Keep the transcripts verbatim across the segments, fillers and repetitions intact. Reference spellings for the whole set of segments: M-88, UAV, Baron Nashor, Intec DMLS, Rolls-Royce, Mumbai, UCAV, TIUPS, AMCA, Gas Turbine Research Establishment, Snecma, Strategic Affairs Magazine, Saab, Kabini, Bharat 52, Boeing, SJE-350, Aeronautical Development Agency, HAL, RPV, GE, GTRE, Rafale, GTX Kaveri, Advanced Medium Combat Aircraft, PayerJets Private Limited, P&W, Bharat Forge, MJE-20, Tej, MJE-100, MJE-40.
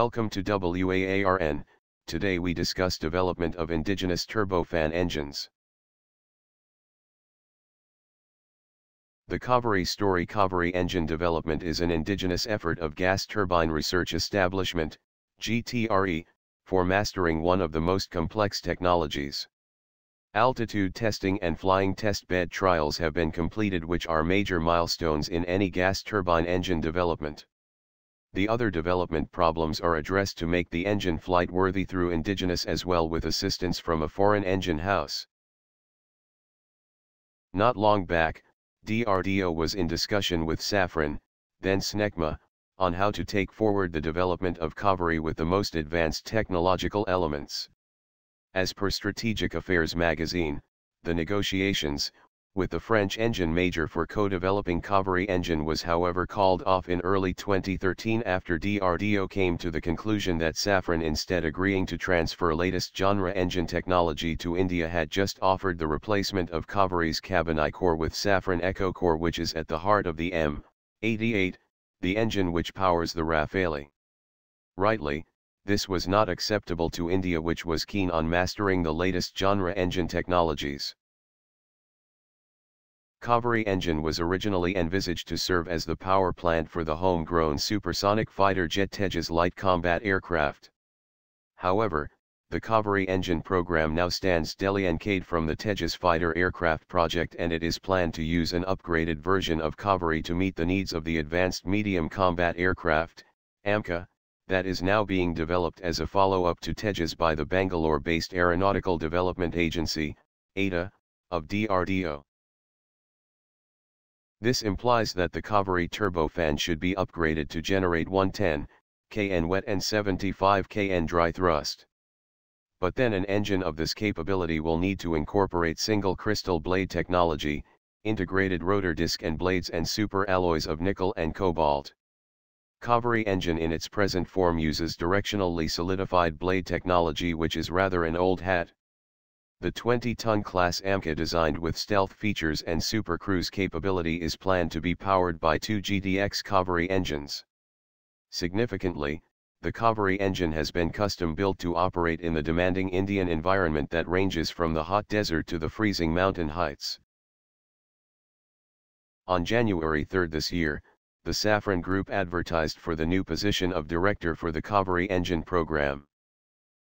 Welcome to WAARN. Today we discuss development of indigenous turbofan engines. The Kaveri story. Kaveri engine development is an indigenous effort of Gas Turbine Research Establishment, G T R E, for mastering one of the most complex technologies. Altitude testing and flying testbed trials have been completed, which are major milestones in any gas turbine engine development. The other development problems are addressed to make the engine flight-worthy through indigenous as well, with assistance from a foreign engine house. Not long back, D R D O was in discussion with Safran, then Snecma, on how to take forward the development of Kaveri with the most advanced technological elements. As per Strategic Affairs magazine, the negotiations, with the French engine major for co-developing Kaveri engine was however called off in early twenty thirteen after D R D O came to the conclusion that Safran, instead agreeing to transfer latest genre engine technology to India, had just offered the replacement of Kaveri's Kabini core with Safran Eco Core, which is at the heart of the M eighty-eight, the engine which powers the Rafale. Rightly, this was not acceptable to India, which was keen on mastering the latest genre engine technologies. Kaveri engine was originally envisaged to serve as the power plant for the homegrown supersonic fighter jet Tej's light combat aircraft. However, the Kaveri engine program now stands delinked from the Tej's fighter aircraft project, and it is planned to use an upgraded version of Kaveri to meet the needs of the Advanced Medium Combat Aircraft, AMCA, that is now being developed as a follow-up to Tej's by the Bangalore-based Aeronautical Development Agency, A D A, of D R D O. This implies that the Kaveri turbofan should be upgraded to generate one hundred ten kilonewtons wet and seventy-five kilonewtons dry thrust. But then an engine of this capability will need to incorporate single crystal blade technology, integrated rotor disc and blades, and super alloys of nickel and cobalt. Kaveri engine in its present form uses directionally solidified blade technology, which is rather an old hat. The twenty-ton class AMCA, designed with stealth features and super cruise capability, is planned to be powered by two G T X Kaveri engines. Significantly, the Kaveri engine has been custom built to operate in the demanding Indian environment that ranges from the hot desert to the freezing mountain heights. On January third this year, the Safran Group advertised for the new position of director for the Kaveri engine program.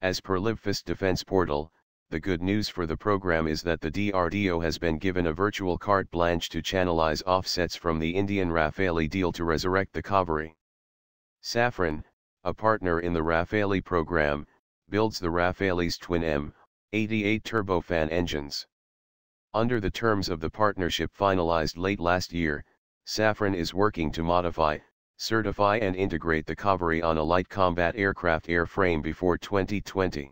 As per LibFist Defense Portal, the good news for the program is that the D R D O has been given a virtual carte blanche to channelize offsets from the Indian Rafale deal to resurrect the Kaveri. Safran, a partner in the Rafale program, builds the Rafale's twin M eighty-eight turbofan engines. Under the terms of the partnership finalized late last year, Safran is working to modify, certify and integrate the Kaveri on a light combat aircraft airframe before twenty twenty.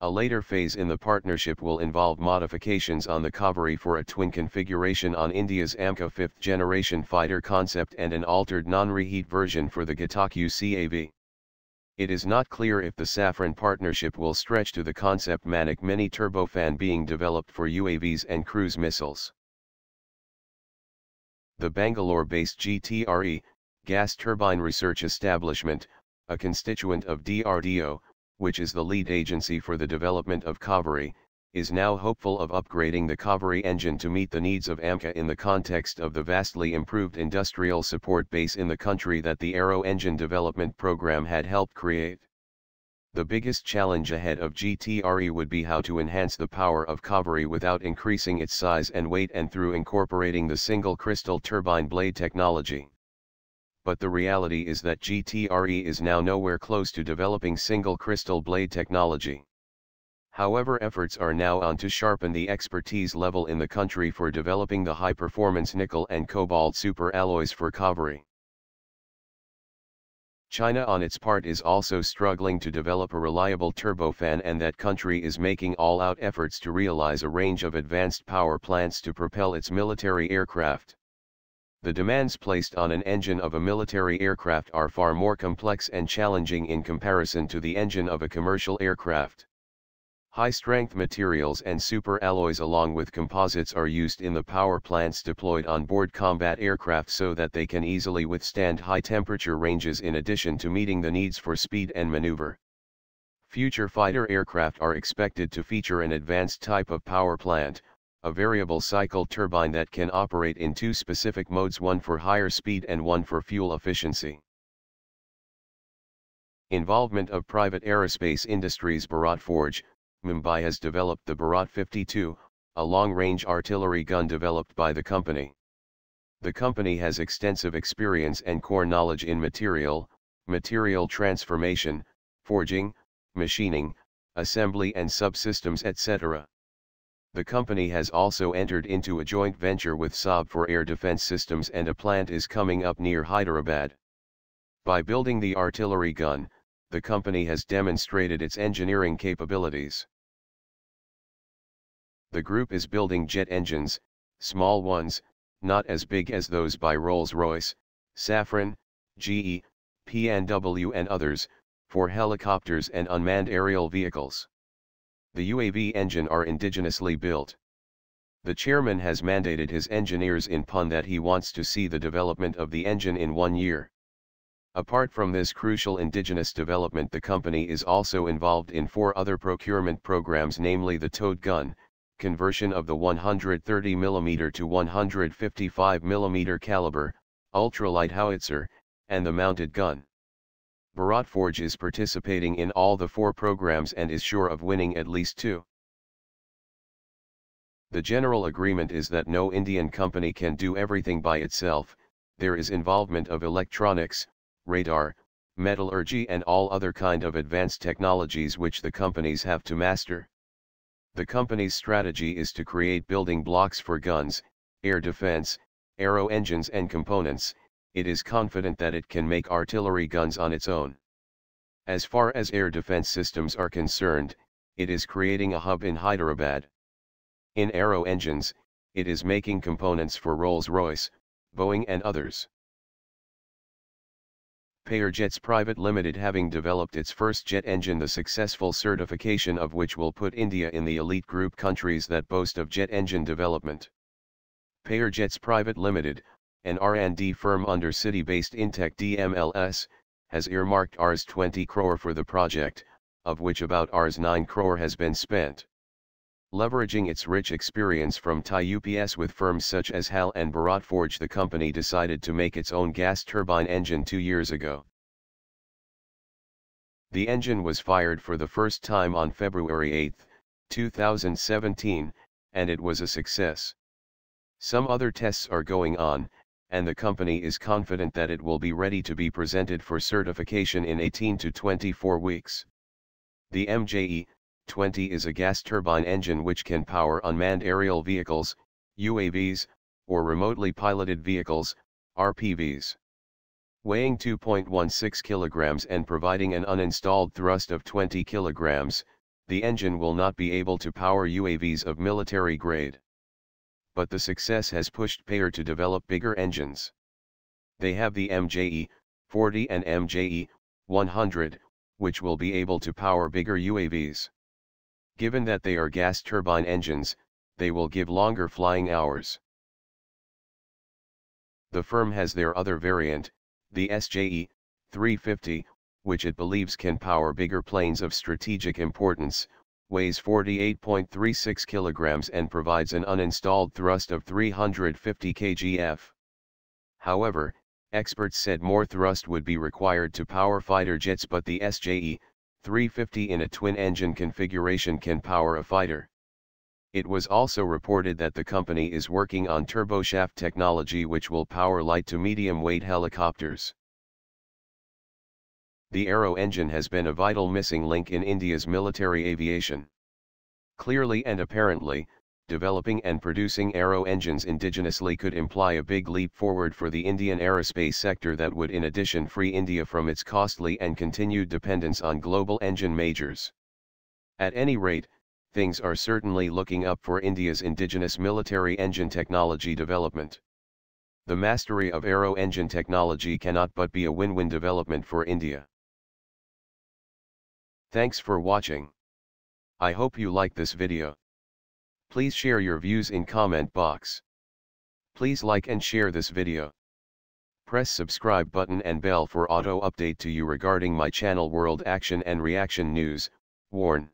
A later phase in the partnership will involve modifications on the Kaveri for a twin configuration on India's AMCA fifth generation fighter concept and an altered non-reheat version for the Gatak U C A V. It is not clear if the Safran partnership will stretch to the concept Manic mini turbofan being developed for U A Vs and cruise missiles. The Bangalore-based G T R E, Gas Turbine Research Establishment, a constituent of D R D O, which is the lead agency for the development of Kaveri, is now hopeful of upgrading the Kaveri engine to meet the needs of AMCA in the context of the vastly improved industrial support base in the country that the Aero Engine Development Program had helped create. The biggest challenge ahead of G T R E would be how to enhance the power of Kaveri without increasing its size and weight, and through incorporating the single crystal turbine blade technology. But the reality is that G T R E is now nowhere close to developing single crystal blade technology. However, efforts are now on to sharpen the expertise level in the country for developing the high-performance nickel and cobalt superalloys for Kaveri. China on its part is also struggling to develop a reliable turbofan, and that country is making all-out efforts to realize a range of advanced power plants to propel its military aircraft. The demands placed on an engine of a military aircraft are far more complex and challenging in comparison to the engine of a commercial aircraft. High-strength materials and superalloys along with composites are used in the power plants deployed on board combat aircraft so that they can easily withstand high temperature ranges in addition to meeting the needs for speed and maneuver. Future fighter aircraft are expected to feature an advanced type of power plant, a variable cycle turbine that can operate in two specific modes, one for higher speed and one for fuel efficiency. Involvement of private aerospace industries. Bharat Forge, Mumbai has developed the Bharat fifty-two, a long-range artillery gun developed by the company. The company has extensive experience and core knowledge in material, material transformation, forging, machining, assembly and subsystems et cetera. The company has also entered into a joint venture with Saab for air defense systems, and a plant is coming up near Hyderabad. By building the artillery gun, the company has demonstrated its engineering capabilities. The group is building jet engines, small ones, not as big as those by Rolls-Royce, Safran, G E, P and W and others, for helicopters and unmanned aerial vehicles. The U A V engine are indigenously built. The chairman has mandated his engineers in Pune that he wants to see the development of the engine in one year. Apart from this crucial indigenous development, the company is also involved in four other procurement programs, namely the towed gun, conversion of the one hundred thirty millimeter to one hundred fifty-five millimeter caliber, ultralight howitzer, and the mounted gun. Bharat Forge is participating in all the four programs and is sure of winning at least two. The general agreement is that no Indian company can do everything by itself. There is involvement of electronics, radar, metallurgy and all other kind of advanced technologies which the companies have to master. The company's strategy is to create building blocks for guns, air defense, aero engines and components. It is confident that it can make artillery guns on its own. As far as air defense systems are concerned, it is creating a hub in Hyderabad. In aero engines, it is making components for Rolls-Royce, Boeing and others. PayerJets Private Limited, having developed its first jet engine, the successful certification of which will put India in the elite group countries that boast of jet engine development. PayerJets Private Limited, an R and D firm under city-based Intec D M L S, has earmarked twenty crore rupees for the project, of which about nine crore rupees has been spent. Leveraging its rich experience from T I U P S with firms such as H A L and Bharat Forge, the company decided to make its own gas turbine engine two years ago. The engine was fired for the first time on February eighth, two thousand seventeen, and it was a success. Some other tests are going on, and the company is confident that it will be ready to be presented for certification in eighteen to twenty-four weeks. The M J E twenty is a gas turbine engine which can power unmanned aerial vehicles, U A Vs, or remotely piloted vehicles, R P Vs. Weighing two point one six kilograms and providing an uninstalled thrust of twenty kilograms, the engine will not be able to power U A Vs of military grade. But the success has pushed Payer to develop bigger engines. They have the M J E forty and M J E one hundred, which will be able to power bigger U A Vs. Given that they are gas turbine engines, they will give longer flying hours. The firm has their other variant, the S J E three fifty, which it believes can power bigger planes of strategic importance, weighs forty-eight point three six kilograms and provides an uninstalled thrust of three hundred fifty kilograms. However, experts said more thrust would be required to power fighter jets, but the S J E three fifty in a twin-engine configuration can power a fighter. It was also reported that the company is working on turboshaft technology which will power light to medium-weight helicopters. The aero engine has been a vital missing link in India's military aviation. Clearly and apparently, developing and producing aero engines indigenously could imply a big leap forward for the Indian aerospace sector that would in addition free India from its costly and continued dependence on global engine majors. At any rate, things are certainly looking up for India's indigenous military engine technology development. The mastery of aero engine technology cannot but be a win-win development for India. Thanks for watching. I hope you like this video. Please share your views in comment box. Please like and share this video. Press subscribe button and bell for auto update to you regarding my channel World Action and Reaction News, WAARN.